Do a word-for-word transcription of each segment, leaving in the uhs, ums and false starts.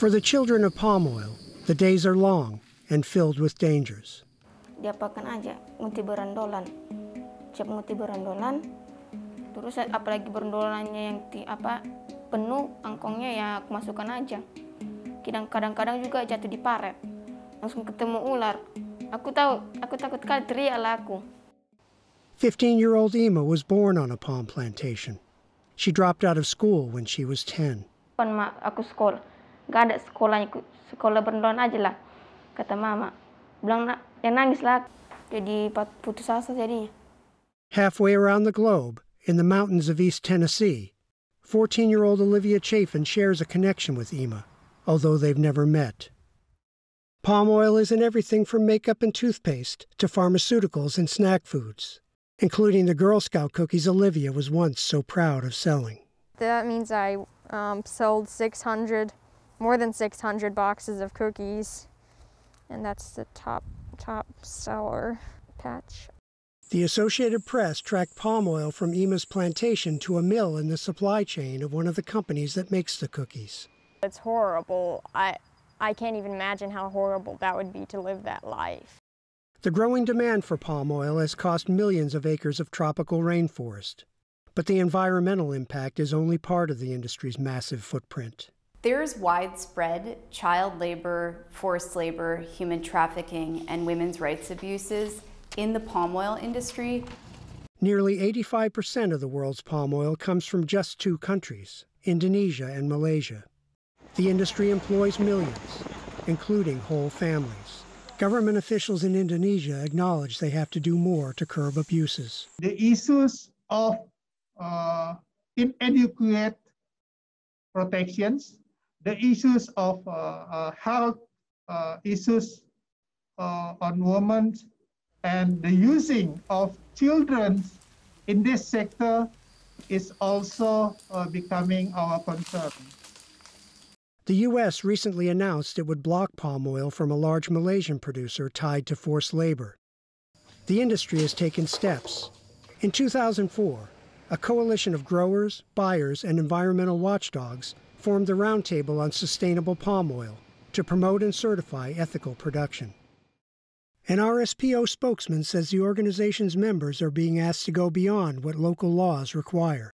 For the children of palm oil, the days are long and filled with dangers. Diapakan aja, nguti berandolan. Siap nguti berandolan, terus apalagi berandolannya yang ti, apa penuh angkongnya ya aku masukkan aja. Kadang-kadang juga jatuh di paret, langsung ketemu ular. Aku tahu, aku takut kali teriaklah aku. fifteen-year-old Ema was born on a palm plantation. She dropped out of school when she was ten. Mama, aku sekolah, nggak ada sekolahnya, sekolah berendolan aja lah. Kata mama, bilang yang nangis lah. Jadi putus asa jadinya. Halfway around the globe, in the mountains of East Tennessee, fourteen-year-old Olivia Chaffin shares a connection with Ema, although they've never met. Palm oil is in everything from makeup and toothpaste to pharmaceuticals and snack foods, including the Girl Scout cookies Olivia was once so proud of selling. That means I um, sold six hundred, more than six hundred boxes of cookies, and that's the top, top seller patch. The Associated Press tracked palm oil from Ema's plantation to a mill in the supply chain of one of the companies that makes the cookies. It's horrible. I, I can't even imagine how horrible that would be to live that life. The growing demand for palm oil has cost millions of acres of tropical rainforest. But the environmental impact is only part of the industry's massive footprint. There's widespread child labor, forced labor, human trafficking, and women's rights abuses in the palm oil industry. Nearly eighty-five percent of the world's palm oil comes from just two countries, Indonesia and Malaysia. The industry employs millions, including whole families. Government officials in Indonesia acknowledge they have to do more to curb abuses. The issues of uh, inadequate protections, the issues of uh, uh, health uh, issues uh, on women, and the using of children in this sector is also uh, becoming our concern. The U S recently announced it would block palm oil from a large Malaysian producer tied to forced labor. The industry has taken steps. In two thousand four, a coalition of growers, buyers, and environmental watchdogs formed the Roundtable on Sustainable Palm Oil to promote and certify ethical production. An R S P O spokesman says the organization's members are being asked to go beyond what local laws require,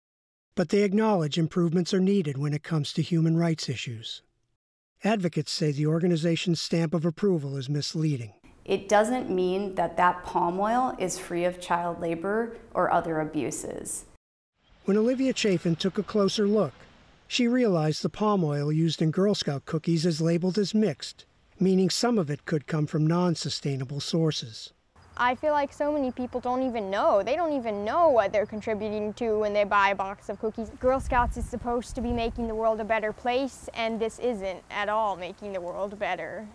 but they acknowledge improvements are needed when it comes to human rights issues. Advocates say the organization's stamp of approval is misleading. It doesn't mean that that palm oil is free of child labor or other abuses. When Olivia Chaffin took a closer look, she realized the palm oil used in Girl Scout cookies is labeled as mixed, meaning some of it could come from non-sustainable sources. I feel like so many people don't even know. They don't even know what they're contributing to when they buy a box of cookies. Girl Scouts is supposed to be making the world a better place, and this isn't at all making the world better.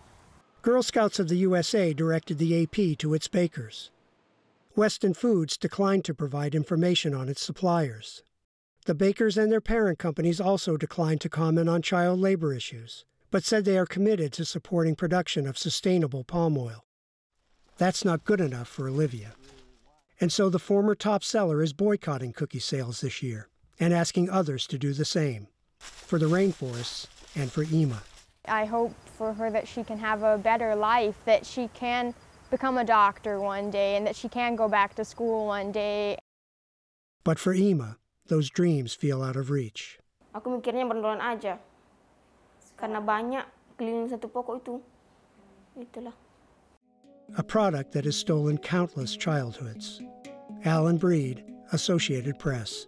Girl Scouts of the U S A directed the A P to its bakers. Weston Foods declined to provide information on its suppliers. The bakers and their parent companies also declined to comment on child labor issues, but said they are committed to supporting production of sustainable palm oil. That's not good enough for Olivia. And so the former top seller is boycotting cookie sales this year and asking others to do the same, for the rainforests and for Ema. I hope for her that she can have a better life, that she can become a doctor one day, and that she can go back to school one day. But for Ema, those dreams feel out of reach. Aku mikirnya berendolan aja, karena banyak keliling satu pokok itu, itulah. A product that has stolen countless childhoods. Allen Breed, Associated Press.